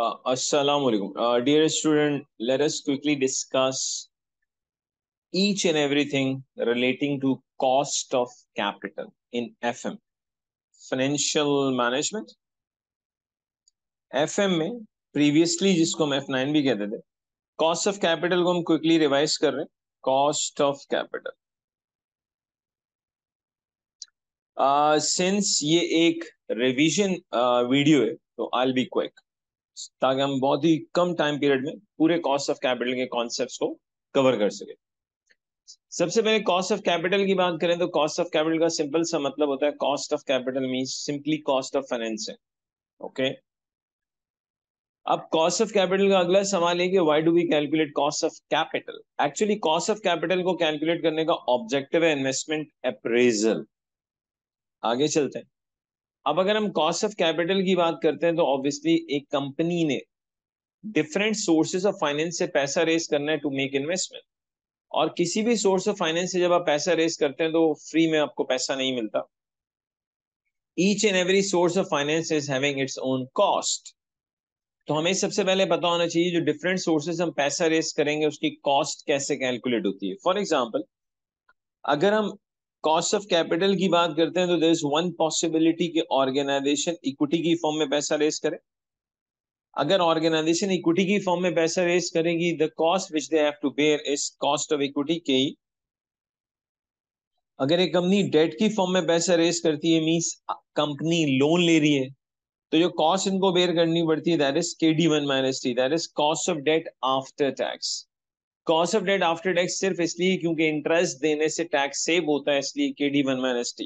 Assalamualaikum. Dear student, let us quickly discuss each and everything relating to cost of capital in FM, financial management. FM में previously जिसको हम F9 भी कहते थे, cost of capital को हम quickly revise कर रहे हैं. Cost of capital. Since ये एक revision video है, तो I'll be quick. ताकि हम बहुत ही कम टाइम पीरियड में पूरे कॉस्ट ऑफ कैपिटल के कॉन्सेप्ट्स को कवर कर सके. सबसे पहले कॉस्ट ऑफ कैपिटल की बात करें तो कॉस्ट ऑफ कैपिटल का सिंपल सा मतलब होता है, cost of capital means simply cost of financing. Okay, अब कॉस्ट ऑफ कैपिटल का अगला सवाल है कि why do we calculate cost of capital. Actually cost of capital को कैलकुलेट करने का ऑब्जेक्टिव है इन्वेस्टमेंट अप्रेजल. आगे चलते हैं. अब अगर हम कॉस्ट ऑफ कैपिटल की बात करते हैं तो ऑब्वियसली एक कंपनी ने डिफरेंट सोर्सेज ऑफ फाइनेंस से पैसा रेस करना है टू मेक इन्वेस्टमेंट. और किसी भी सोर्स ऑफ फाइनेंस से जब आप पैसा रेस करते हैं तो फ्री में आपको पैसा नहीं मिलता. Each and every source of finance is having its own cost. तो हमें सबसे पहले पता होना चाहिए जो डिफरेंट सोर्सेज हम पैसा रेस करेंगे उसकी कॉस्ट कैसे कैलकुलेट होती है. फॉर एग्जाम्पल, अगर हम कॉस्ट ऑफ कैपिटल की बात करते हैं तो देयर इज वन पॉसिबिलिटी कि ऑर्गेनाइजेशन इक्विटी की फॉर्म में पैसा रेस करे. अगर ऑर्गेनाइजेशन इक्विटी की फॉर्म में पैसा रेस करेगी, the cost which they have to bear is cost of equity के ही. अगर एक कंपनी डेट की फॉर्म में पैसा रेस करती है, मींस कंपनी लोन ले रही है, तो जो कॉस्ट इनको बेयर करनी पड़ती है that is KD1 minus T, that is cost of debt after tax. Cost of debt after tax सिर्फ इसलिए क्योंकि इंटरेस्ट देने से टैक्स सेव होता है, इसलिए KD1 minus T.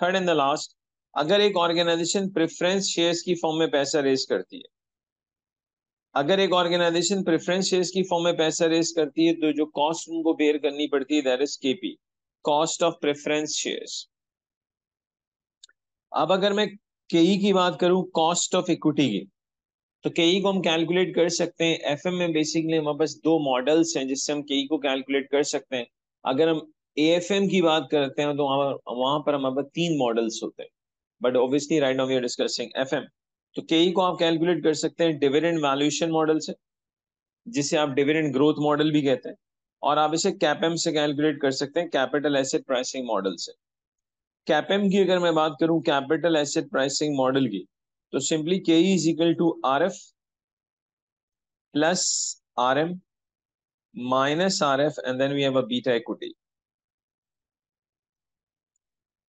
Third and the last, अगर एक ऑर्गेनाइजेशन प्रेफरेंस शेयर्स की फॉर्म में पैसा रेस करती है, अगर एक ऑर्गेनाइजेशन प्रेफरेंस शेयर्स की फॉर्म में पैसा रेस करती है तो जो कॉस्ट उनको बेयर करनी पड़ती है that is KP, cost of preference shares. अब अगर मैं KE की बात करूं, कॉस्ट ऑफ इक्विटी की, तो KE को हम कैलकुलेट कर सकते हैं. FM में बेसिकली हमारे पास दो मॉडल्स हैं जिससे हम KE को कैलकुलेट कर सकते हैं. अगर हम AFM की बात करते हैं तो वहां पर हमारे पास तीन मॉडल्स होते हैं, but obviously right now we are discussing FM. तो KE को आप कैलकुलेट कर सकते हैं डिविडेंड वैल्यूएशन मॉडल से, जिसे आप डिविडेंड ग्रोथ मॉडल भी कहते हैं, और आप इसे CAPM से कैलकुलेट कर सकते हैं, कैपिटल एसेट प्राइसिंग मॉडल से. CAPM की अगर मैं बात करूँ, कैपिटल एसेट प्राइसिंग मॉडल की, तो simply KE is equal to RF plus RM minus RF and then we have a beta equity.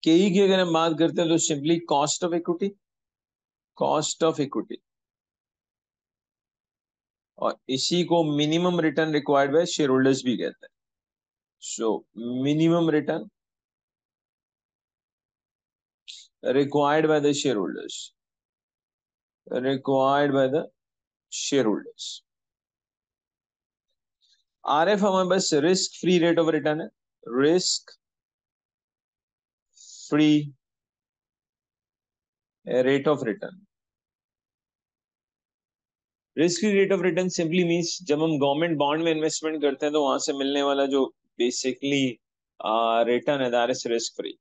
KE की अगर हम बात करते हैं तो simply cost of equity, cost of equity, और इसी को minimum return required by share holders भी कहते हैं. So minimum return required by the share holders, required by the shareholders. RF हमारे पास risk free rate of return है, risk free rate of return. risk free rate of return simply means जब हम government bond में investment करते हैं तो वहां से मिलने वाला जो basically return है that is risk free.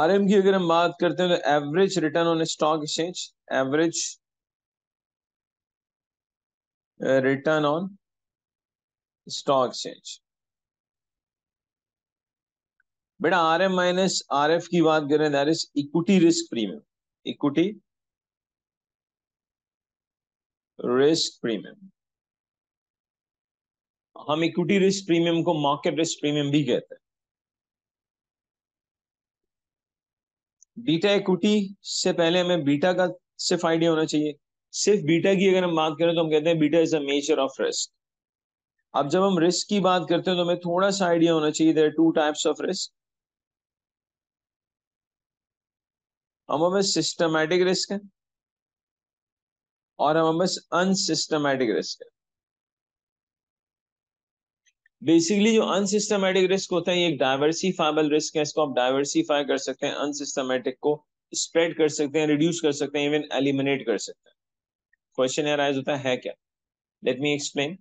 RM की अगर हम बात करते हैं तो average return on stock exchange, average return on stock exchange. Beta RM minus RF की बात करें that is equity risk premium, equity risk premium. हम इक्विटी रिस्क प्रीमियम को मार्केट रिस्क प्रीमियम भी कहते हैं. बीटा इक्विटी से पहले हमें बीटा का सिर्फ आइडिया होना चाहिए. सिर्फ बीटा की अगर हम बात करें तो हम कहते हैं beta is a measure of risk. अब जब हम रिस्क की बात करते हैं तो हमें थोड़ा सा आइडिया होना चाहिए. There are two types of risk. हमारे पास सिस्टमैटिक रिस्क है और हमारे पास अनसिस्टमैटिक रिस्क है. बेसिकली जो अनसिस्टमैटिक रिस्क होता है ये एक डाइवर्सिफाइबल रिस्क है. इसको आप डाइवर्सिफाई कर सकते हैं, अनसिस्टमैटिक को स्प्रेड कर सकते हैं, रिड्यूस कर सकते हैं, इवन एलिमिनेट कर सकते हैं. क्वेश्चन यार आइज होता है क्या, let me explain.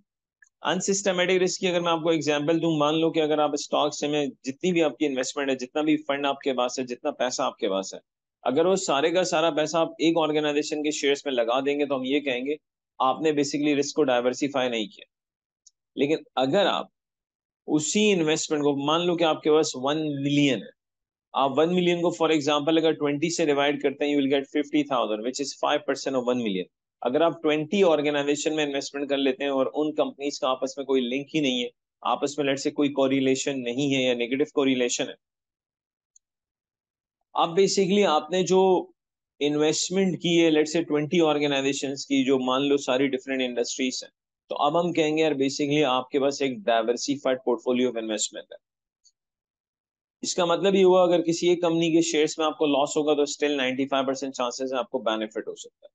Unsystematic risk की अगर मैं आपको एग्जांपल दूं, मान लो कि अगर आप स्टॉक्स में जितनी भी आपकी इन्वेस्टमेंट है, जितना भी फंड आपके पास है, जितना पैसा आपके पास है, अगर वो सारे का सारा पैसा आप एक ऑर्गेनाइजेशन के शेयर्स में लगा देंगे तो हम ये कहेंगे आपने बेसिकली रिस्क को डाइवर्सिफाई नहीं किया। लेकिन अगर आप उसी इन्वेस्टमेंट को, मान लो कि आपके पास 1 मिलियन है, आप 1 मिलियन को फॉर एग्जांपल अगर 20 से डिवाइड करते हैं, you will get 50,000 which is 5% of 1 million. अगर आप 20 ऑर्गेनाइजेशन में इन्वेस्टमेंट कर लेते हैं और उन कंपनीज का आपस में कोई लिंक ही नहीं है, आपस में लेट से कोई कोरिलेशन नहीं है या नेगेटिव कोरिलेशन है, अब बेसिकली आपने जो इन्वेस्टमेंट की है लेट से 20 ऑर्गेनाइजेशंस की, जो मान लो सारी डिफरेंट इंडस्ट्रीज हैं, तो अब हम कहेंगे यार बेसिकली आपके पास एक डाइवर्सिफाइड पोर्टफोलियो ऑफ इन्वेस्टमेंट है। इसका मतलब ये हुआ अगर किसी एक कंपनी के शेयर्स में आपको लॉस होगा तो स्टिल 95% चांसेस है आपको बेनिफिट हो सकता है।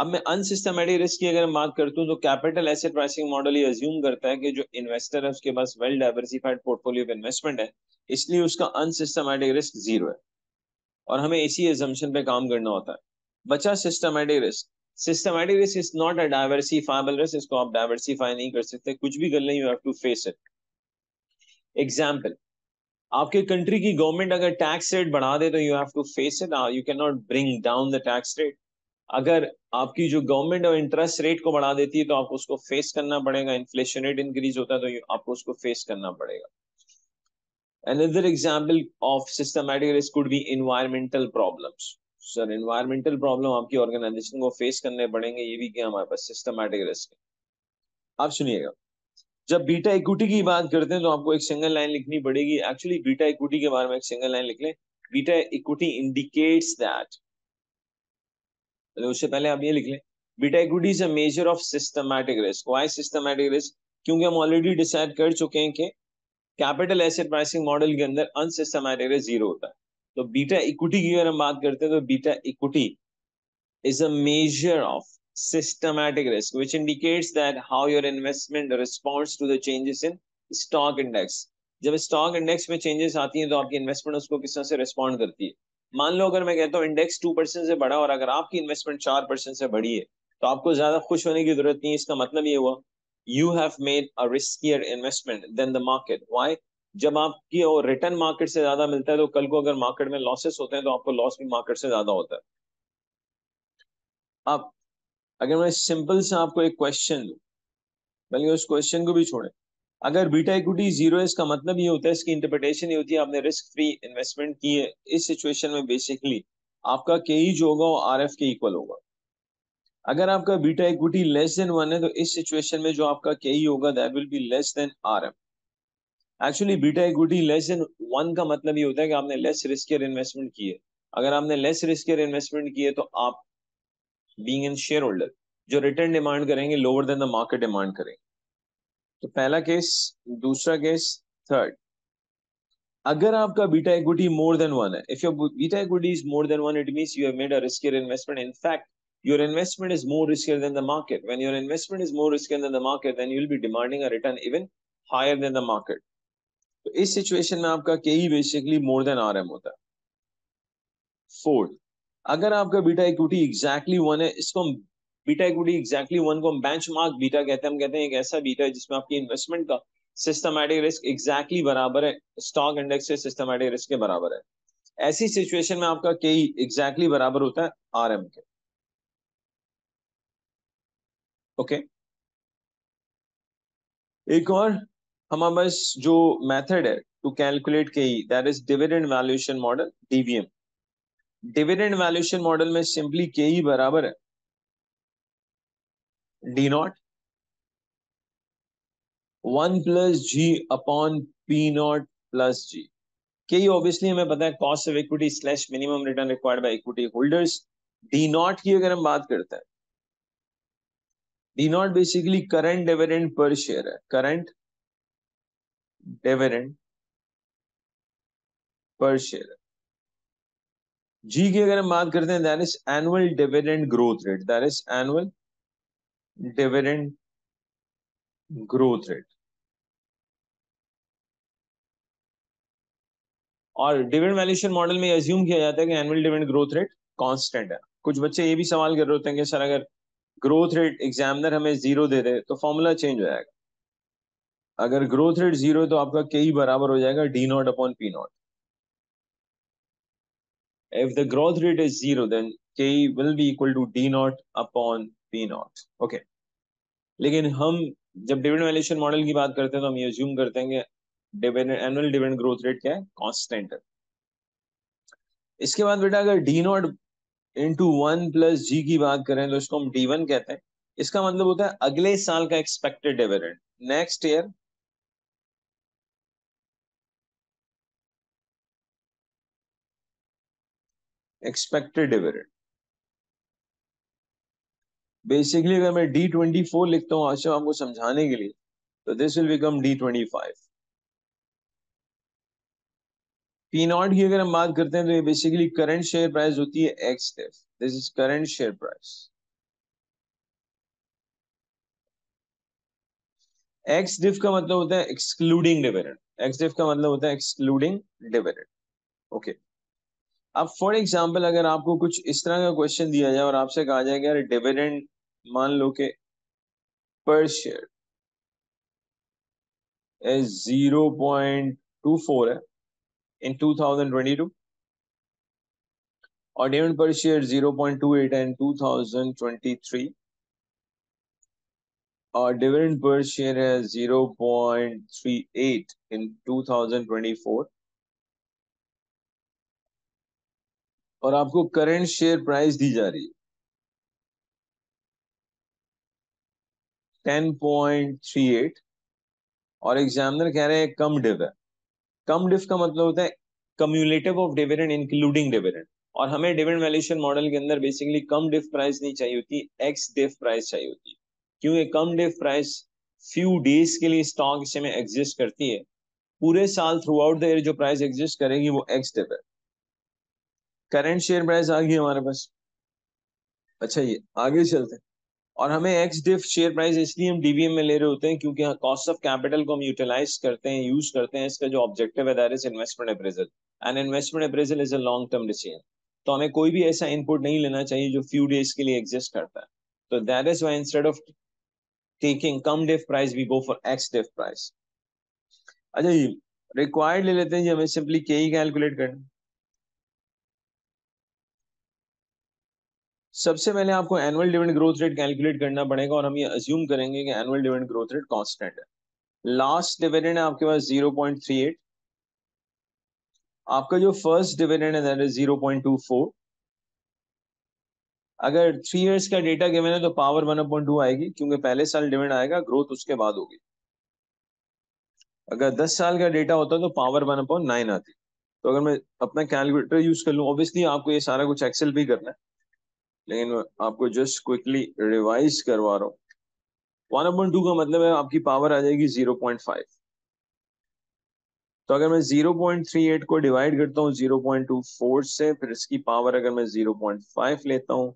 अब मैं अनसिस्टमेटिक रिस्क की अगर मैं बात करता हूं तो कैपिटल एसेट प्राइसिंग मॉडल ये अज्यूम करता है कि जो इन्वेस्टर है उसके पास well diversified portfolio of investment है, इसलिए उसका अनसिस्टमेटिक रिस्क जीरो है और हमें इसी अजम्पशन पे काम करना होता है। बचा systematic risk. Systematic risk is not a diversifiable risk, इसको आप डाइवर्सिफाई नहीं कर सकते, कुछ भी कर लें, you have to face it. Example, आपके कंट्री की गवर्नमेंट अगर टैक्स रेट बढ़ा दे तो you have to face it, you can not bring down the tax rate. अगर आपकी जो गवर्नमेंट और इंटरेस्ट रेट को बढ़ा देती है तो आपको उसको फेस करना पड़ेगा। इन्फ्लेशन रेट इंक्रीज होता है तो आपको उसको फेस करना पड़ेगा। Another example of systematic risk could be environmental problems. Sir, environmental problem आपकी ऑर्गेनाइजेशन को फेस करने पड़ेंगे, ये भी क्या हमारे पास सिस्टमैटिक रिस्क है। आप सुनिएगा, जब बीटा इक्विटी की बात करते हैं तो आपको एक सिंगल लाइन लिखनी पड़ेगी। एक्चुअली बीटा इक्विटी के बारे में एक सिंगल लाइन लिख लें, बीटा इक्विटी इंडिकेट्स दैट, उससे पहले आप ये लिख लें, beta equity is a measure of systematic risk. Why systematic risk? क्योंकि हम ऑलरेडी डिसाइड कर चुके हैं कि कैपिटल एसेट प्राइसिंग मॉडल के अंदर अनसिस्टमैटिक रिस्क जीरो होता है। तो बीटा इक्विटी की अगर हम बात करते हैं तो beta equity is a measure of systematic risk which indicates that how your investment responds to the changes in stock index. जब स्टॉक इंडेक्स में चेंजेस आती हैं तो आपकी इन्वेस्टमेंट उसको किस तरह से रिस्पॉन्ड करती है। मान लो अगर मैं कहता हूँ इंडेक्स 2% से बढ़ा और अगर आपकी इन्वेस्टमेंट 4% से बढ़ी है तो आपको ज्यादा खुश होने की जरूरत नहीं है। इसका मतलब ये हुआ You have made a riskier investment than the market. Why? जब आपकी वो रिटर्न मार्केट से ज्यादा मिलता है तो कल को अगर मार्केट में लॉसेस होते हैं तो आपको लॉस भी मार्केट से ज्यादा होता है। अब अगर मैं सिंपल से आपको एक क्वेश्चन दूं, बल्कि उस क्वेश्चन को भी छोड़ें, अगर बीटा इक्विटी जीरो है इसका मतलब ये होता है, इसकी इंटरप्रिटेशन ये होती है आपने रिस्क फ्री इन्वेस्टमेंट की है। इस सिचुएशन में बेसिकली आपका के ही जो होगा वो RF के इक्वल होगा। अगर आपका बीटा इक्विटी लेस देन 1 है तो इस सिचुएशन में जो आपका केई होगा that will be less than RM. Actually beta equity less than 1 का मतलब ये होता है कि आपने लेस रिस्कियर इन्वेस्टमेंट की है। अगर आपने लेस रिस्कियर इन्वेस्टमेंट की है तो आप बीइंग इन शेयर होल्डर जो रिटर्न डिमांड करेंगे lower than the market demand करेंगे। तो पहला केस, दूसरा केस, थर्ड। अगर आपका बीटा इक्विटी मोर देन 1 है, if your beta equity is more than 1 it means you have made a riskier investment. In fact your investment is more riskier than the market. When your investment is more riskier than the market, then you will be demanding a return even higher than the market. So in this situation mein aapka KE basically more than RM hota hai. Fourth, agar aapka beta equity exactly 1 hai, isko hum beta equity exactly 1 ko hum benchmark beta kehte hain. Hum kehte hain ek aisa beta hai jisme aapki investment ka systematic risk exactly barabar hai stock index se systematic risk ke barabar hai. Aisi situation mein aapka KE exactly barabar hota hai RM ke. Okay एक और हमारे पास जो method है to calculate K E that is dividend valuation model DVM. Dividend valuation model में simply K E बराबर है D not 1 + G/P0 + G। के E obviously हमें पता है cost of equity slash minimum return required by equity holders. D naught की अगर हम बात करते हैं, D naught basically current dividend per share है। करंट डिविडेंड पर शेयर है। जी की अगर हम बात करते हैं that is annual dividend growth rate. That is annual dividend growth rate. और डिविडेंड वैल्यूएशन मॉडल में अज्यूम किया जाता है कि annual dividend growth rate constant है। कुछ बच्चे ये भी सवाल कर रहे होते हैं कि सर अगर ग्रोथ रेट एग्जामिनर हमें जीरो दे दे तो फॉर्मूला चेंज हो जाएगा। अगर ग्रोथ रेट जीरो है तो आपका के ई बराबर हो जाएगा D0/P0। If the growth rate is 0, then K will be equal to D naught upon P naught. Okay. लेकिन हम जब डिविडेंड वैल्यूएशन मॉडल की बात करते हैं तो हम ये assume करते हैं कि एनुअल डिविडेंड ग्रोथ रेट क्या है, कांस्टेंट है। इसके बाद बेटा अगर D naught into 1 plus G की बात करें तो इसको हम D1 कहते हैं। इसका मतलब होता है अगले साल का expected dividend, next year expected dividend. Basically अगर मैं D24 लिखता हूं आशा आपको समझाने के लिए, तो this will become D25। P naught की अगर हम बात करते हैं तो ये बेसिकली करंट शेयर प्राइस होती है ex F, this is current share price. Ex div का मतलब होता है एक्सक्लूडिंग डिविडेंड, एक्स डिफ का मतलब होता है एक्सक्लूडिंग डिविडेंड। ओके, अब फॉर एग्जांपल अगर आपको कुछ इस तरह का क्वेश्चन दिया जाए और आपसे कहा जाए कि यार डिविडेंड मान लो कि पर शेयर 0.24 है in 2022 और dividend per share 0.28 in 2023 और dividend per share है 0.38 in 2024 और आपको करंट शेयर प्राइस दी जा रही है 10.38 और एग्जामिनर कह रहे हैं कम डिव है। कम डिफ का मतलब होता है cumulative of dividend including dividend और हमें डिविडेंड वैल्यूएशन मॉडल के अंदर बेसिकली कम डिफ प्राइस नहीं चाहिए होती, एक्स डिफ प्राइस चाहिए होती है, क्योंकि cum div price few days के लिए स्टॉक हिस्से में एग्जिस्ट करती है। पूरे साल थ्रू आउट द ईयर जो प्राइस एग्जिस्ट करेगी वो एक्स डिफ है। करंट शेयर प्राइस आ गई हमारे पास। अच्छा ये आगे चलते हैं और हमें एक्स डिफ शेयर प्राइस इसलिए हम डीवीएम में ले रहे होते हैं क्योंकि कॉस्ट ऑफ कैपिटल को हम यूटिलाइज करते हैं, यूज करते हैं। इसका जो ऑब्जेक्टिव है that is investment appraisal and investment appraisal is a long term decision. तो हमें कोई भी ऐसा इनपुट नहीं लेना चाहिए जो फ्यू डेज के लिए एग्जिस्ट करता है। तो that is why instead of taking cum div price we go for ex div price. अच्छा जी रिक्वायर्ड ले लेते हैं जी, हमें सिंपली के ही कैलकुलेट करना। सबसे पहले आपको annual dividend growth rate calculate करना पड़ेगा और हम ये अज्यूम करेंगे कि annual dividend growth rate constant है। लास्ट डिविडेंड है आपके पास 0.38, आपका जो फर्स्ट डिविडेंड है दैट इज 0.24। अगर 3 इयर्स का डेटा गिवन है तो पावर 1/2 आएगी क्योंकि पहले साल डिविडेंड आएगा, ग्रोथ उसके बाद होगी। अगर 10 साल का डेटा होता तो पावर 1/9 आती। तो अगर मैं अपना कैलकुलेटर यूज कर लूँ, ऑब्वियसली आपको ये सारा कुछ एक्सेल भी करना है लेकिन आपको जस्ट क्विकली रिवाइज करवा रहा हूँ। 1/2 का मतलब है आपकी पावर आ जाएगी 0.5। तो अगर मैं 0.38 को डिवाइड करता हूँ 0.24 से, फिर इसकी पावर अगर मैं 0.5 लेता हूँ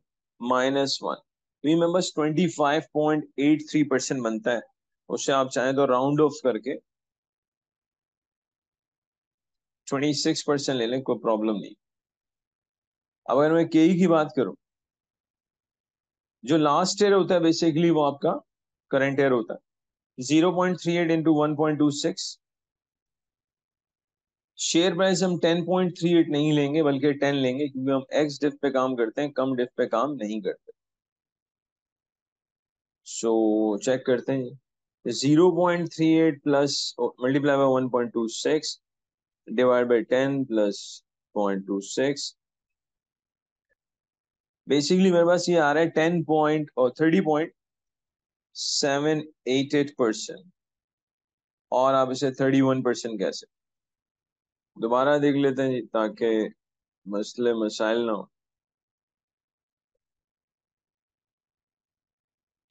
-1, तो ये मेरे पास 25.83% बनता है। उससे आप चाहें तो राउंड ऑफ करके 26% ले लें, कोई प्रॉब्लम नहीं। अब अगर मैं के की बात करूँ, जो लास्ट ईयर होता है बेसिकली वो आपका करंट ईयर होता है। 0.38 इंटू 1.26, शेयर प्राइस हम 10.38 नहीं लेंगे बल्कि 10 लेंगे क्योंकि हम एक्स डिफ पे काम करते हैं, कम डिफ पे काम नहीं करते। सो चेक करते हैं 0.38 plus multiply by 1.26 divide by 10 plus 0.26। Basically मेरे पास ये आ रहा है 30.788% और आप इसे 31% कह सकते। दोबारा देख लेते हैं ताकि मसले मसाइल ना हो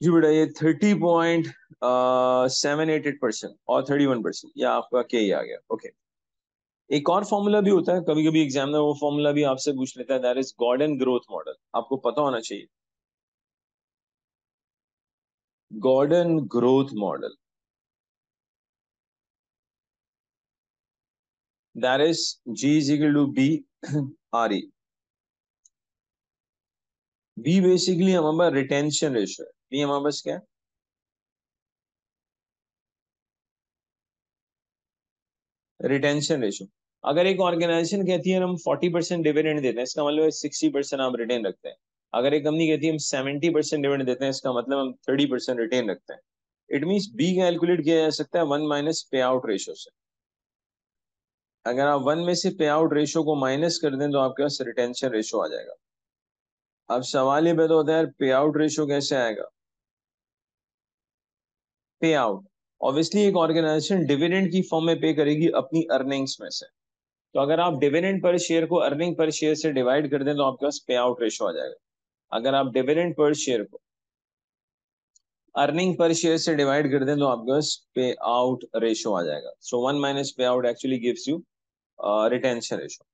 जी। बेटा ये 30.788% और 31% यह आपका के ही आ गया। ओके एक और फॉर्मूला भी होता है, कभी कभी एग्जामिनर वो फॉर्मूला भी आपसे पूछ लेता है, that is Gordon growth model. आपको पता होना चाहिए Gordon growth model, that is G = BRE। B basically हमारे पास रिटेंशन रेशियो है। बी हमारे पास क्या है? Retention ratio. अगर एक ऑर्गेनाइजेशन कहती है हम 40% डिविडेंड देते हैं, इसका मतलब 60% आप रिटेन रखते हैं। अगर एक कंपनी कहती है हम 70% डिविडेंड देते हैं, इसका मतलब हम 30% रिटेन रखते हैं। इट मींस बी कैलकुलेट किया जा सकता है 1 माइनस पे आउट रेशियो से। अगर आप 1 में से पे आउट रेशियो को माइनस कर दें तो आपके पास रिटेंशन रेशियो आ जाएगा। अब सवाल ये पैदा होता है यार पे आउट रेशियो कैसे आएगा। पे आउट ऑब्वियसली एक ऑर्गेनाइजेशन डिविडेंड की फॉर्म में पे करेगी अपनी अर्निंग्स में से, तो अगर आप डिविडेंड पर शेयर को अर्निंग पर शेयर से डिवाइड कर दें तो आपके पास पे आउट रेशियो आ जाएगा। अगर आप डिविडेंड पर शेयर को अर्निंग पर शेयर से डिवाइड कर दें तो आपके पास पे आउट रेशियो आ जाएगा। सो 1 माइनस पे out actually gives you retention ratio.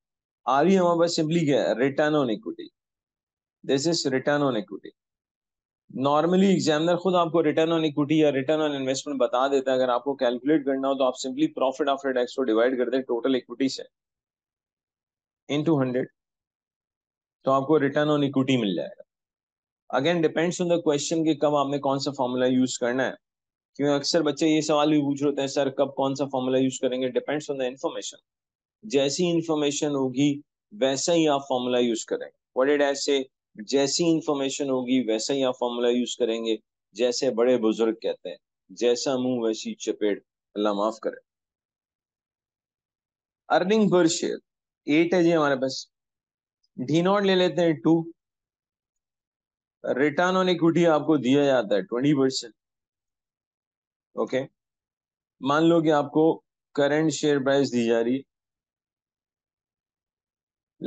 R you हमारे पास सिंपली क्या है, return on equity. This is return on equity. Normally examiner खुद आपको रिटर्न ऑन इक्विटी या रिटर्न ऑन इन्वेस्टमेंट बता देता है। अगर आपको कैलकुलेट करना हो तो आप सिंपली प्रॉफिट आफ्टर टैक्स को डिवाइड कर दें टोटल इक्विटी से इनटू 100, तो आपको रिटर्न ऑन इक्विटी मिल जाएगा। Again depends on the question कि कब आपने कौन सा फॉर्मूला यूज करना है, क्योंकि अक्सर बच्चे ये सवाल भी पूछ रहे होते हैं सर कब कौन सा फॉर्मूला यूज करेंगे। डिपेंड्स ऑन द इन्फॉर्मेशन, जैसी इन्फॉर्मेशन होगी वैसा ही आप फॉर्मूला यूज करेंगे। व्हाट डिड आई से, जैसी इन्फॉर्मेशन होगी वैसा ही आप फॉर्मूला यूज करेंगे। जैसे बड़े बुजुर्ग कहते हैं जैसा मुंह वैसी चपेट, अल्लाह माफ करे। अर्निंग पर शेयर 8 है जी हमारे पास, डी नॉट ले लेते हैं 2, रिटर्न ऑन इक्विटी आपको दिया जाता है 20%। ओके, मान लो कि आपको करंट शेयर प्राइस दी जा रही है,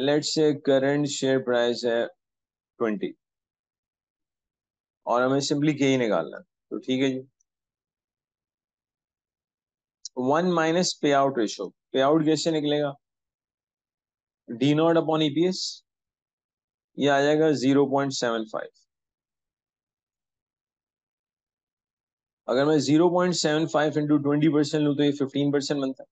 let's say current share price है 20 और हमें सिंपली के ही निकालना है, तो ठीक है जी। 1 माइनस पे आउट रेशियो, पे आउट कैसे निकलेगा, डी नॉट अपॉन ईपीएस, ये आ जाएगा 0.75। अगर मैं 0.75 इंटू 20% लूँ तो ये 15% बनता है।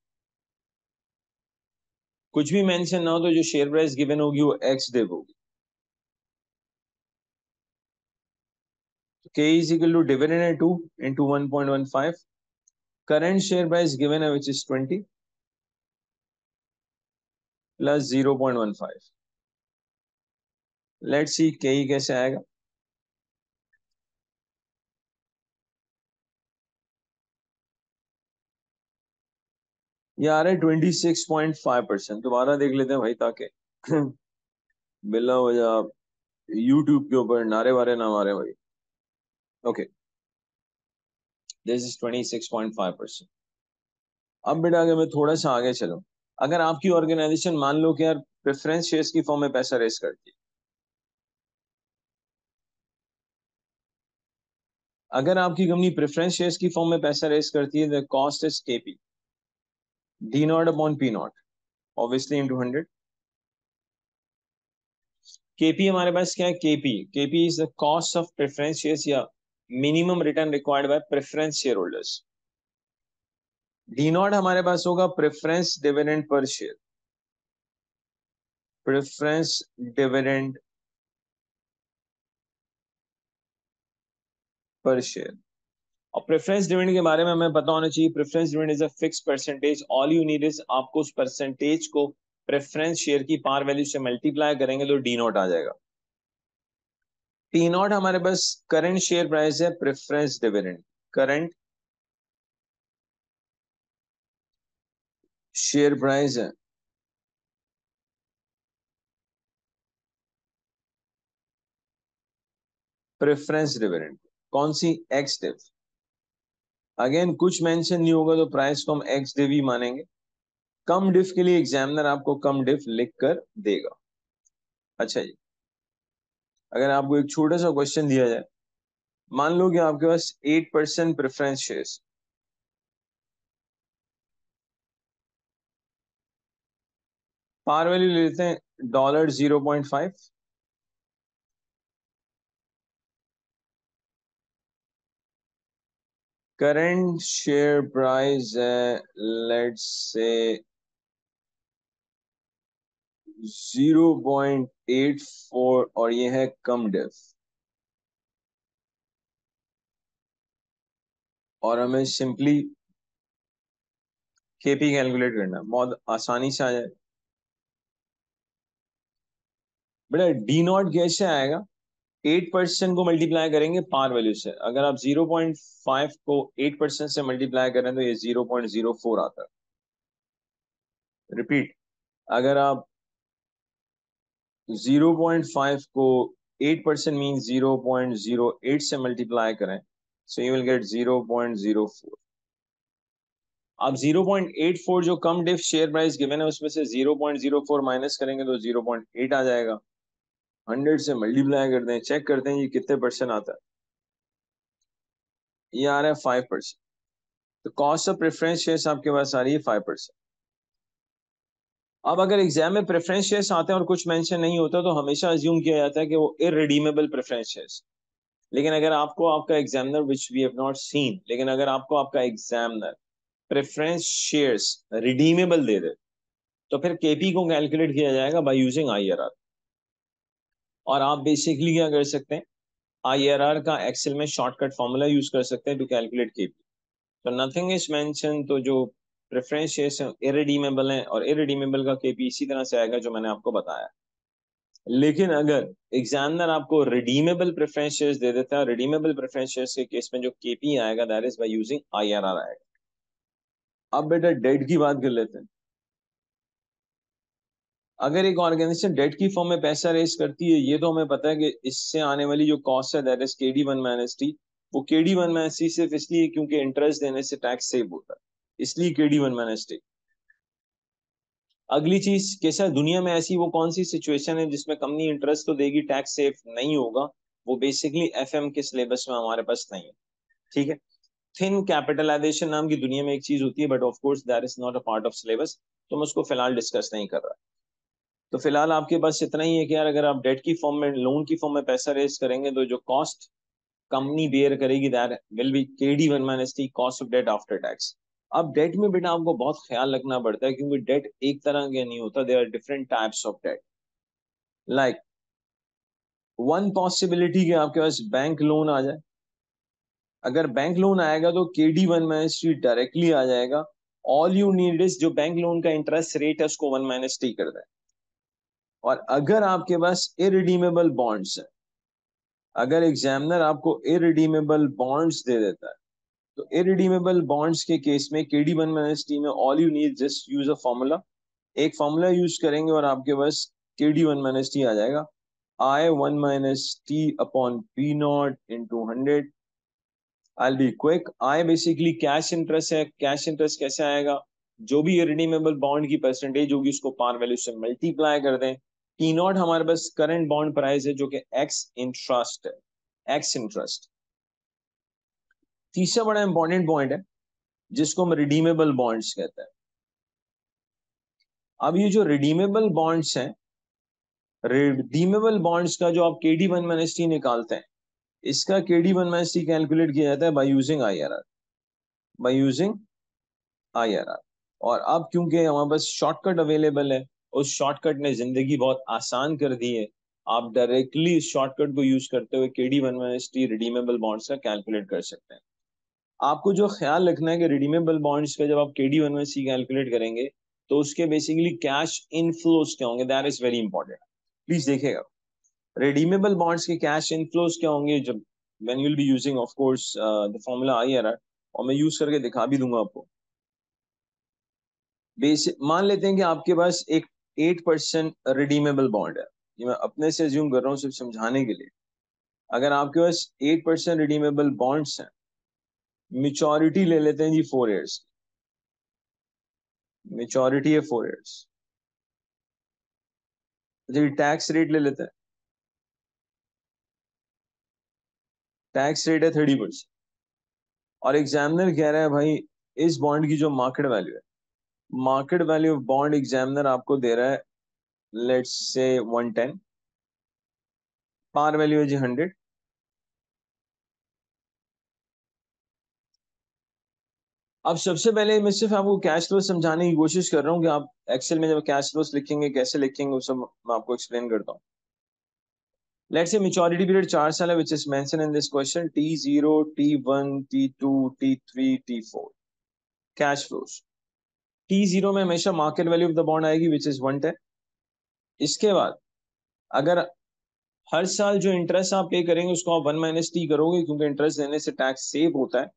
कुछ भी मेंशन ना हो तो जो शेयर प्राइस गिवन होगी वो एक्स देव होगी। के इज इक्वल टू डिविडेंड है 2 into 1.15, current share price given है which is 20 plus 0.15। Let's see K E कैसे आएगा, यार 26.5%। दोबारा देख लेते हैं भाई ताकि बिला वजह यूट्यूब के ऊपर नारे वारे ना मारे भाई। Okay, this is 26.5%। अब बेटा अगर मैं थोड़ा सा आगे चलूं, अगर आपकी ऑर्गेनाइजेशन मान लो कि यार प्रेफरेंस शेयर्स की फॉर्म में पैसा रेस करती है, अगर आपकी कंपनी प्रेफरेंस शेयर्स की फॉर्म में पैसा रेस करती है, the cost is KP, D naught upon P naught, obviously into 100। KP हमारे पास क्या है, KP, KP is the cost of preference shares या minimum return required by preference share holders. D naught हमारे पास होगा preference dividend per share, preference dividend per share. और preference dividend के बारे में हमें पता होना चाहिए, preference dividend is a fix percentage. All you need is आपको उस परसेंटेज को प्रेफरेंस शेयर की पार वैल्यू से मल्टीप्लाई करेंगे तो डी नॉट आ जाएगा। टी नॉट हमारे पास करंट शेयर प्राइस है preference dividend, current share price है प्रेफरेंस डिविडेंड, कौन सी, एक्स डिव। अगेन कुछ मेंशन नहीं होगा तो प्राइस को हम एक्स डिव ही मानेंगे। कम डिव के लिए एग्जामिनर आपको कम डिव लिख कर देगा। अच्छा जी, अगर आपको एक छोटा सा क्वेश्चन दिया जाए, मान लो कि आपके पास 8% प्रेफरेंस शेयर्स, पार वैल्यू लेते हैं डॉलर 0.5, करंट शेयर प्राइस है लेट्स से 0.84 और ये है कम डिव और हमें सिंपली केपी कैलकुलेट करना बहुत आसानी से आ जाएगा। बेटा डी नॉट कैसे आएगा, 8% को मल्टीप्लाई करेंगे पार वैल्यू से। अगर आप 0.5 को 8% से मल्टीप्लाई करें तो ये 0.04 आता है। रिपीट, अगर आप 0.5 को 8% मीन 0.08 से मल्टीप्लाई करें सो यू विल गेट 0.04। आप 0.84 जो cum div share price given है उसमें से 0.04 माइनस करेंगे तो 0.8 आ जाएगा। 100 से मल्टीप्लाई करते हैं, चेक करते हैं ये कितने परसेंट आता है। ये आ रहा है 5%। तो कॉस्ट ऑफ प्रेफरेंस शेयर्स आपके पास आ रही है 5%। अब अगर एग्जाम में प्रेफरेंस शेयर्स आते हैं और कुछ मेंशन नहीं होता तो हमेशा अज्यूम किया जाता है कि वो इररिडीमेबल प्रेफरेंस शेयर्स। लेकिन अगर आपको आपका examiner which we have not seen, लेकिन अगर आपको आपका एग्जामिनर प्रेफरेंस शेयर्स रिडीमेबल दे दे तो फिर केपी को कैलकुलेट किया जाएगा बाय यूजिंग आईआरआर। और आप बेसिकली क्या कर सकते हैं, आईआरआर का एक्सेल में शॉर्टकट फॉर्मूला यूज कर सकते हैं टू कैलकुलेट केपी। तो नथिंग इज मेंशन, तो जो प्रेफरेंस शेयर्स हैं इररिडीमेबल हैं और इररिडीमेबल का केपी इसी तरह से आएगा जो मैंने आपको बताया। लेकिन अगर एग्जामिनर आपको रिडीमेबल प्रेफरेंस शेयर्स दे देता है, रिडीमेबल प्रेफरेंस शेयर्स के केस में जो केपी आएगा that is by using IRR आएगा। अब बेटा डेट की बात कर लेते हैं। अगर एक ऑर्गेनाइजेशन डेट की फॉर्म में पैसा रेस करती है, ये तो हमें पता है कि इससे आने वाली जो कॉस्ट है दैट इज KD1 - T। वो KD1 - T सिर्फ इसलिए क्योंकि इंटरेस्ट देने से टैक्स सेव होता है, इसलिए KD1 - T। अगली चीज कैसा, दुनिया में ऐसी वो कौन सी सिचुएशन है जिसमें कंपनी इंटरेस्ट तो देगी टैक्स सेव नहीं होगा, वो बेसिकली FM के सिलेबस में हमारे पास नहीं है। ठीक है, थिन कैपिटलाइजेशन नाम की दुनिया में एक चीज होती है but of course that is not a part of syllabus, तो मैं उसको फिलहाल डिस्कस नहीं कर रहा। तो फिलहाल आपके पास इतना ही है कि यार अगर आप डेट की फॉर्म में, लोन की फॉर्म में पैसा रेस करेंगे तो जो कॉस्ट कंपनी बेयर करेगी that will be KD1 - T, cost of debt after tax. अब डेट में बेटा आपको बहुत ख्याल रखना पड़ता है क्योंकि डेट एक तरह के नहीं होता, there are different types of debt. Like one possibility कि आपके पास बैंक लोन आ जाए। अगर बैंक लोन आएगा तो KD1 - T डायरेक्टली आ जाएगा। ऑल यू नीड इज जो बैंक लोन का इंटरेस्ट रेट है उसको 1 - T कर दें। और अगर आपके पास इररिडीमेबल बॉन्ड्स है, अगर एग्जामिनर आपको इररिडीमेबल बॉन्ड्स दे देता है तो इररिडीमेबल बॉन्ड्स के केस में KD1 - T में all you need just use a formula, एक फॉर्मूला यूज करेंगे और आपके पास KD1 - T आ जाएगा। I1 - T/P0 × 100। I'll be quick। I basically cash interest है। कैश इंटरेस्ट कैसे आएगा, जो भी इररिडीमेबल बॉन्ड की परसेंटेज होगी उसको पार वैल्यू से मल्टीप्लाई कर दें। P0 हमारे पास करंट बॉन्ड प्राइस है जो कि एक्स इंटरेस्ट। तीसरा बड़ा इंपॉर्टेंट पॉइंट है जिसको हम रिडीमेबल बॉन्ड्स कहते हैं। अब ये जो रिडीमेबल बॉन्ड्स हैं, रिडीमेबल बॉन्ड्स का जो आप KD1 - T निकालते हैं, इसका KD1 - T कैलकुलेट किया जाता है बाय यूजिंग आईआरआर। और अब क्योंकि हमारे पास शॉर्टकट अवेलेबल है, उस शॉर्टकट ने जिंदगी बहुत आसान कर दी है। आप डायरेक्टली शॉर्टकट को यूज करते हुए KD1 - T रिडीमेबल बॉन्ड्स का कैलकुलेट कर सकते हैं। आपको जो ख्याल रखना है कि रिडीमेबल बॉन्ड्स का जब आप KD1 - T कैलकुलेट करेंगे तो उसके बेसिकली कैश इनफ्लोज क्या होंगे, that is very important. Please देखिएगा रिडीमेबल बॉन्ड्स के कैश इनफ्लोज क्या होंगे जब when you will be using of course the formula IRR, और मैं यूज करके दिखा भी दूंगा आपको। बेसिक मान लेते हैं कि आपके पास एक 8% रिडीमेबल बॉन्ड है, ये मैं अपने से अज्यूम कर रहा हूँ सिर्फ समझाने के लिए। अगर आपके पास 8% रिडीमेबल बॉन्ड्स हैं, मेच्योरिटी ले लेते हैं जी 4 ईयर्स की, मेच्योरिटी है 4 ईयर्स। जी टैक्स रेट ले लेते हैं, टैक्स रेट है 30%। और एग्जामिनर कह रहा है भाई इस बॉन्ड की जो मार्केट वैल्यू है, market value of bond examiner आपको दे रहा है लेट्स से 110, पार वैल्यू है जी 100। अब सबसे पहले मैं सिर्फ आपको कैश फ्लो समझाने की कोशिश कर रहा हूँ कि आप एक्सेल में जब कैश फ्लोस लिखेंगे कैसे लिखेंगे, वो सब मैं आपको एक्सप्लेन करता हूँ। लेट्स से मेच्योरिटी पीरियड 4 साल है which is mention in this question, T0, T1, T2, T3, T4 cash flows. T0 में हमेशा market value of the bond आएगी विच इज 110। इसके बाद अगर हर साल जो इंटरेस्ट आप पे करेंगे उसको आप 1 - T करोगे क्योंकि इंटरेस्ट देने से टैक्स सेव होता है।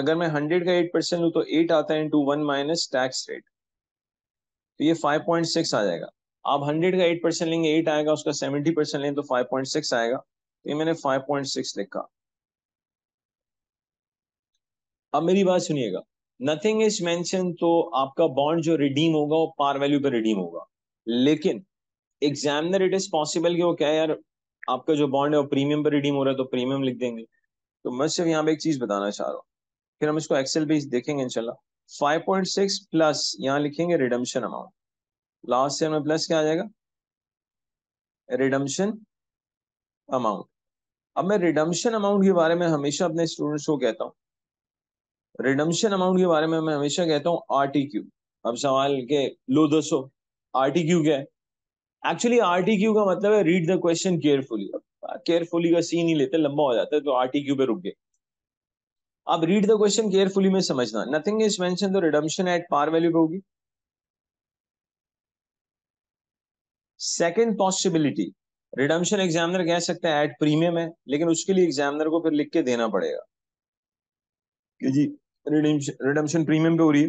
अगर मैं 100 का 8% लूँ तो 8 आता है इंटू 1 - टैक्स रेट, तो ये 5.6 आ जाएगा। आप 100 का 8% लेंगे 8 आएगा, उसका 70% लेंगे तो 5.6 आएगा, तो ये मैंने 5.6 लिखा। अब मेरी बात सुनिएगा, नथिंग इज मेंशन, तो आपका बॉन्ड जो रिडीम होगा वो पार वैल्यू पर रिडीम होगा, लेकिन एग्जामिनर इट इज पॉसिबल कि वो क्या यार आपका जो बॉन्ड है वो प्रीमियम पर रिडीम हो रहा है तो प्रीमियम लिख देंगे। तो मैं सिर्फ यहाँ पे एक चीज बताना चाह रहा हूँ, फिर हम इसको एक्सेल पे देखेंगे इंशाल्लाह। 5.6 प्लस यहाँ लिखेंगे रिडम्पशन अमाउंट, लास्ट ईयर में प्लस क्या आ जाएगा रिडम्पशन अमाउंट। अब मैं रिडम्पशन अमाउंट के बारे में हमेशा अपने स्टूडेंट्स को कहता हूँ, रिडम्पशन अमाउंट के बारे में मैं हमेशा कहता हूँ आरटीक्यू। अब सवाल के लो 200 आरटीक्यू क्या है? एक्चुअली आरटीक्यू का मतलब है read the question carefully. Carefully का सीन ही लेते, लंबा हो जाता है, तो आरटीक्यू पे रुक गए। अब रीड द क्वेश्चन केयरफुली में समझना, नथिंग इज मेंशन, तो रिडम्पशन एट पार वैल्यू पे होगी। सेकंड पॉसिबिलिटी, रिडम्पशन एग्जामिनर कह सकता है एट प्रीमियम है, लेकिन उसके लिए एग्जामिनर को फिर लिख के देना पड़ेगा कि जी रिडम्पशन प्रीमियम पे हो रही है,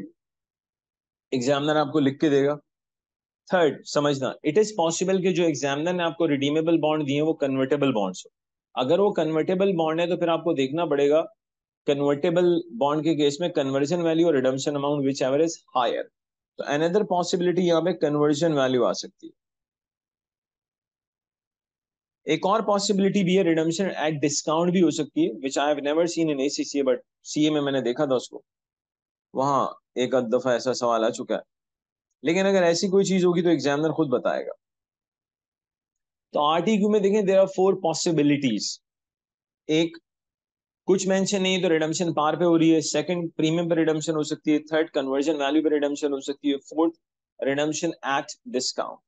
एग्जामिनर आपको लिख के देगा। थर्ड समझना, इट इज पॉसिबल कि जो एग्जामिनर ने आपको रिडीमेबल बॉन्ड दिए वो कन्वर्टेबल बॉन्ड्स हो। अगर वो कन्वर्टेबल बॉन्ड है तो फिर आपको देखना पड़ेगा कन्वर्टेबल बॉन्ड के केस में कन्वर्जन वैल्यू और redemption amount whichever is higher. तो अनदर पॉसिबिलिटी यहाँ पे कन्वर्जन वैल्यू आ सकती है। एक और पॉसिबिलिटी भी है, रिडम्पशन एट डिस्काउंट भी हो सकती है, which I have never seen in ACCA, but CA में मैंने देखा था उसको, वहां एक आध दफा ऐसा सवाल आ चुका है। लेकिन अगर ऐसी कोई चीज होगी तो एग्जामिनर खुद बताएगा। तो आरटीक्यू में देखें देयर आर 4 पॉसिबिलिटीज। एक, कुछ मेंशन नहीं है तो रिडम्पशन पार पे हो रही है। सेकंड, प्रीमियम पे रिडम्पशन हो सकती है। थर्ड, कन्वर्जन वैल्यू पे रिडम्पशन हो सकती है। Fourth, redemption at discount.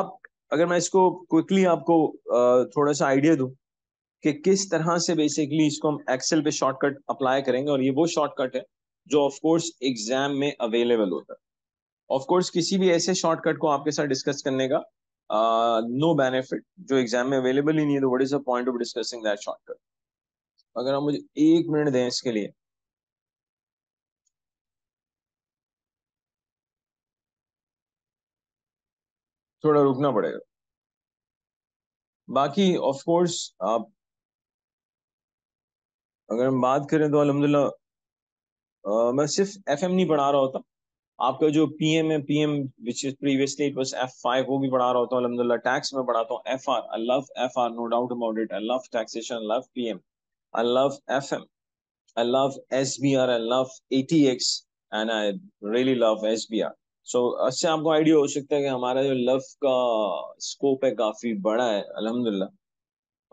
अब अगर मैं इसको क्विकली आपको थोड़ा सा आइडिया दूं कि किस तरह से बेसिकली इसको हम एक्सेल पे शॉर्टकट अप्लाई करेंगे, और ये वो शॉर्टकट है जो ऑफकोर्स एग्जाम में अवेलेबल होता है। ऑफ कोर्स किसी भी ऐसे शॉर्टकट को आपके साथ डिस्कस करने का नो बेनिफिट, जो एग्जाम में अवेलेबल ही नहीं है, तो what is the point of discussing that shortcut. अगर आप मुझे 1 मिनट दें इसके लिए। थोड़ा रुकना पड़ेगा, बाकी ऑफ कोर्स आप अगर हम बात करें तो अल्हम्दुलिल्लाह मैं सिर्फ एफएम नहीं पढ़ा रहा होता, आपका जो पीएम है, PM which is previously it was F5, वो भी पढ़ा रहा होता हूँ अल्हम्दुलिल्लाह। टैक्स में पढ़ाता हूँ FR, I love FR, no doubt about it, I love taxation, I love PM, I love FM, I love SBR, I love ATX and I really love SBR। So इससे आपको आइडिया हो सकता है कि हमारा जो लव का scope है काफी बड़ा है अल्हम्दुलिल्लाह।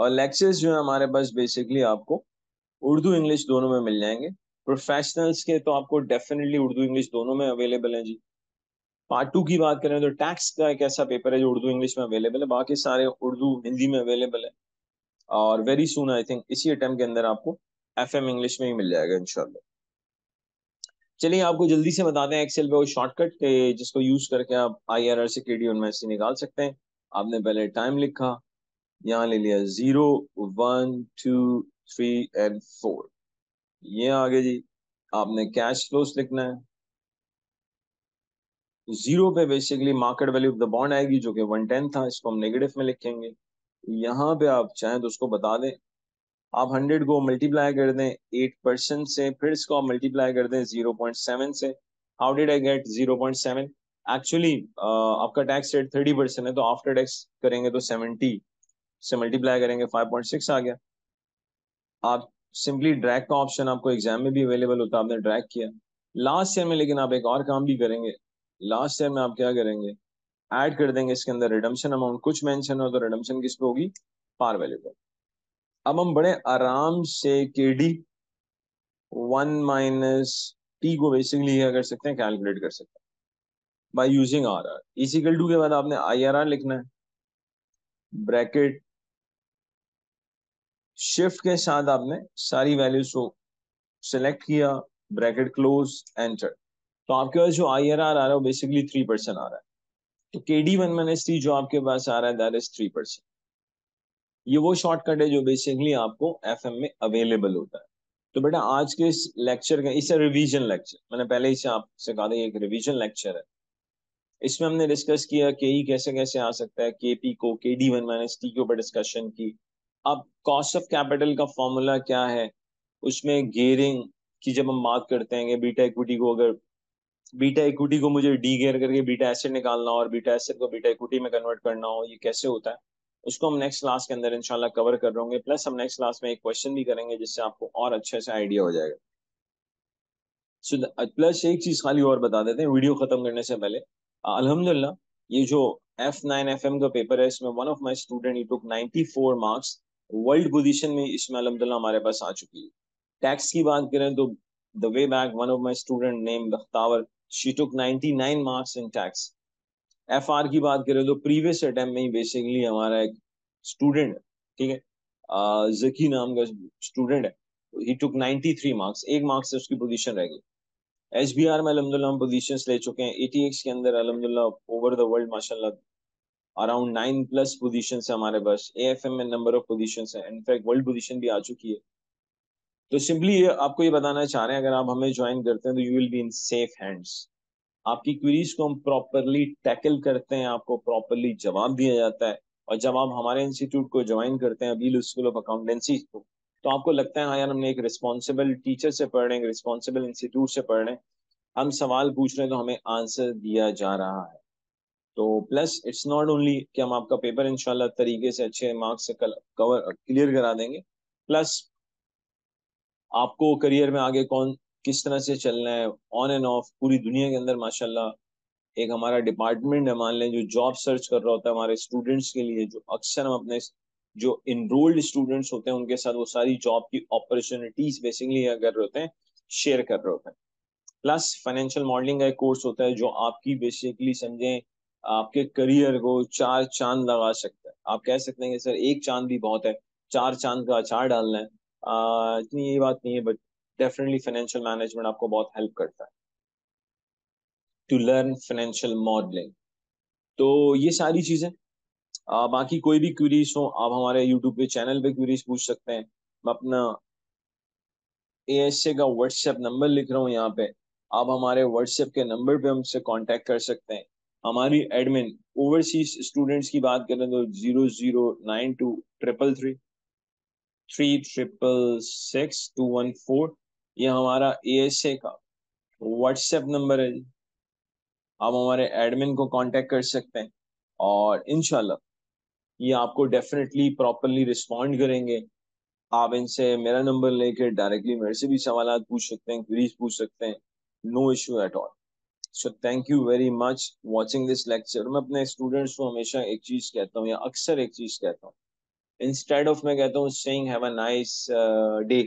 और लेक्चर्स जो है हमारे पास बेसिकली आपको उर्दू इंग्लिश दोनों में मिल जाएंगे। प्रोफेशनल्स के तो आपको डेफिनेटली उर्दू इंग्लिश दोनों में अवेलेबल है जी। पार्ट 2 की बात करें तो टैक्स का एक ऐसा पेपर है जो उर्दू इंग्लिश में अवेलेबल है, बाकी सारे उर्दू हिंदी में अवेलेबल है। और वेरी सून आई थिंक इसी अटेम्प्ट के अंदर आपको एफएम इंग्लिश में ही मिल जाएगा इंशाल्लाह। चलिए आपको जल्दी से बताते हैं एक्सेल पे वो शॉर्टकट जिसको यूज करके आप IRR से KD और MSC निकाल सकते हैं। आपने पहले टाइम लिखा, यहाँ ले लिया 0, 1, 2, 3 एंड 4, ये आगे जी। आपने कैश फ्लोस लिखना है। 0 पे basically market value of the bond आएगी जो कि 110 था, इसको हम नेगेटिव में लिखेंगे। यहाँ पे आप चाहें तो उसको बता दें, आप 100 को मल्टीप्लाई कर दें 8% से, फिर इसको आप मल्टीप्लाई कर दें 0.7 से। How did I get 0.7? Actually आपका टैक्स रेट 30% है, तो आफ्टर टैक्स करेंगे तो 70 से मल्टीप्लाई करेंगे, 5.6 आ गया। आप सिंपली ड्रैग का ऑप्शन आपको एग्जाम में भी अवेलेबल होता है, आपने ड्रैग किया। लास्ट ईयर में लेकिन आप एक और काम भी करेंगे, लास्ट ईयर में आप क्या करेंगे, ऐड कर देंगे इसके अंदर रिडम्पशन अमाउंट। कुछ मेंशन हो तो रिडम्पशन किस पे होगी, पार वैल्यू पर। अब हम बड़े आराम से KD 1 - T को बेसिकली क्या कर सकते हैं, कैलकुलेट कर सकते हैं by using IRR। Equal to के बाद आपने IRR लिखना है, ब्रैकेट शिफ्ट के साथ आपने सारी वैल्यूज को सिलेक्ट किया, ब्रैकेट क्लोज, एंटर। तो आपके पास जो IRR आ रहा है वो बेसिकली 3% आ रहा है। तो KD1-T जो आपके पास आ रहा है दैट इज 3%। ये वो शॉर्टकट है जो बेसिकली आपको FM में अवेलेबल होता है। तो बेटा आज के इस लेक्चर का, इसे रिवीजन लेक्चर, मैंने पहले ही आपसे कहा था ये एक रिवीजन लेक्चर है। इसमें हमने डिस्कस किया KE कैसे कैसे आ सकता है, KP को KD1-T के ऊपर डिस्कशन की। अब कॉस्ट ऑफ कैपिटल का फॉर्मूला क्या है, उसमें गेयरिंग की जब हम बात करते हैं कि बीटा इक्विटी को, अगर बीटा इक्विटी को मुझे डी गेयर करके बीटा एसेट निकालना हो और बीटा एसेट को बीटा इक्विटी में कन्वर्ट करना हो, ये कैसे होता है, उसको हम नेक्स्ट क्लास के अंदर इंशाल्लाह कवर कर रहे होंगे। प्लस हम नेक्स्ट क्लास में एक क्वेश्चन भी करेंगे जिससे आपको और अच्छे से आइडिया हो जाएगा। प्लस एक चीज खाली और बता देते हैं वीडियो खत्म करने से पहले, अल्हम्दुलिल्लाह ये जो F9 FM का पेपर है इसमें one of my student he took 94 marks, world position में इसमें अल्हम्दुलिल्लाह हमारे पास आ चुकी है। टैक्स की बात करें तो the way back one of my student name Bakhtawar, she took 99 marks in tax. FR की बात करें तो प्रीवियस अटेम्प्ट में ही बेसिकली हमारा एक स्टूडेंट है, ठीक है, जकी नाम का स्टूडेंट है, ही टुक 93 मार्क्स, 1 मार्क्स से उसकी पोजीशन रह गई। SBR में अल्हम्दुलिल्लाह हम पोजीशंस ले चुके हैं। ATX के अंदर अल्हम्दुलिल्लाह ओवर द वर्ल्ड माशाल्लाह अराउंड 9+ पोजीशन है हमारे पास। AFM में नंबर ऑफ पोजीशन है, इनफैक्ट वर्ल्ड पोजीशन भी आ चुकी है। तो सिंपली आपको ये बताना चाह रहे हैं अगर आप हमें ज्वाइन करते हैं तो you will be in safe hands. आपकी क्वेरीज को हम प्रॉपरली टैकल करते हैं, आपको प्रॉपरली जवाब दिया जाता है। और जब आप हमारे इंस्टीट्यूट को ज्वाइन करते हैं अबील स्कूल ऑफ अकाउंटेंसी को, तो आपको लगता है हाँ यार हमने एक रिस्पॉन्सिबल टीचर से पढ़ रहे हैं, एक रिस्पॉन्सिबल इंस्टीट्यूट से पढ़ रहे हैं, हम सवाल पूछ रहे हैं तो हमें आंसर दिया जा रहा है। तो प्लस इट्स नॉट ओनली कि हम आपका पेपर इंशाल्लाह तरीके से अच्छे मार्क्स से कवर क्लियर करा देंगे, प्लस आपको करियर में आगे कौन किस तरह से चलना है ऑन एंड ऑफ। पूरी दुनिया के अंदर माशाल्लाह एक हमारा डिपार्टमेंट है मान लें जो जॉब सर्च कर रहा होता है हमारे स्टूडेंट्स के लिए, जो अक्सर हम अपने जो इनरोल्ड स्टूडेंट्स होते हैं उनके साथ वो सारी जॉब की अपॉर्चुनिटीज बेसिकली कर रहे होते हैं, शेयर कर रहे होते हैं। प्लस फाइनेंशियल मॉडलिंग का एक कोर्स होता है जो आपकी बेसिकली समझें आपके करियर को 4 चांद लगा सकता है। आप कह सकते हैं कि सर 1 चांद भी बहुत है, 4 चांद का अचार डालना है, इतनी ये बात नहीं है, बट डेफिनेटली फाइनेंशियल मैनेजमेंट आपको बहुत हेल्प करता है टू लर्न फाइनेंशियल मॉडलिंग। तो ये सारी चीजें, बाकी कोई भी क्वेरीज हो आप हमारे यूट्यूब पे चैनल पे क्वेरीज पूछ सकते हैं। मैं अपना ASA का व्हाट्सएप नंबर लिख रहा हूँ यहाँ पे, आप हमारे व्हाट्सएप के नंबर पे हमसे कांटेक्ट कर सकते हैं। हमारी एडमिन ओवरसीज स्टूडेंट्स की बात करें तो 009233336624 ये हमारा ASA का व्हाट्सएप नंबर है। आप हमारे एडमिन को कांटेक्ट कर सकते हैं और इंशाल्लाह ये आपको डेफिनेटली प्रॉपरली रिस्पॉन्ड करेंगे। आप इनसे मेरा नंबर लेके डायरेक्टली मेरे से भी सवाल पूछ सकते हैं, क्वेरीज पूछ सकते हैं, no issue at all. So thank you very much watching this lecture. मैं अपने स्टूडेंट्स को हमेशा एक चीज कहता हूँ, या अक्सर एक चीज कहता हूँ, इंस्टेड ऑफ मैं कहता हूँ saying have a nice day,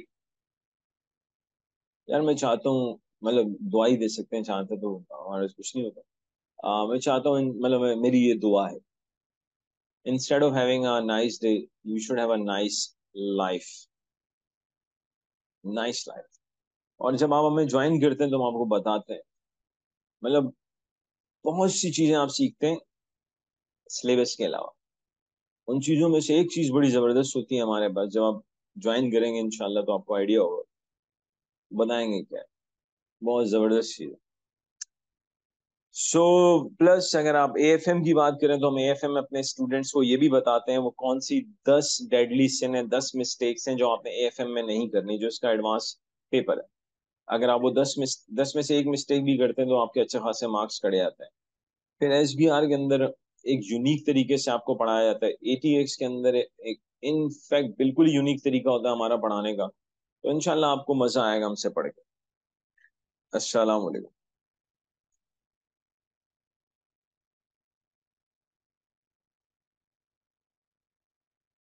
यार मैं चाहता हूँ, मतलब दुआ ही दे सकते हैं, चाहते तो हमारे कुछ नहीं होता। मैं चाहता हूँ, मतलब मेरी ये दुआ है, instead of having a nice day you should have a nice life। और जब आप हमें ज्वाइन करते हैं तो हम आपको बताते हैं, मतलब बहुत सी चीजें आप सीखते हैं सिलेबस के अलावा। उन चीजों में से एक चीज बड़ी जबरदस्त होती है हमारे पास, जब आप ज्वाइन करेंगे इंशाल्लाह तो आपको आइडिया होगा, बताएंगे क्या है, बहुत जबरदस्त चीज है। प्लस अगर आप AFM की बात करें तो हम AFM में अपने स्टूडेंट्स को ये भी बताते हैं वो कौन सी 10 डेडली सिन है, 10 मिस्टेक्स हैं जो आपने AFM में नहीं करनी, जो इसका एडवांस पेपर है। अगर आप वो 10 में से एक मिस्टेक भी करते हैं तो आपके अच्छे खासे मार्क्स कटे जाते हैं। फिर SBR के अंदर एक यूनिक तरीके से आपको पढ़ाया जाता है। ATX के अंदर एक इनफैक्ट बिल्कुल यूनिक तरीका होता है हमारा पढ़ाने का। तो इंशाल्लाह आपको मजा आएगा हमसे पढ़ के। अस्सलाम वालेकुम।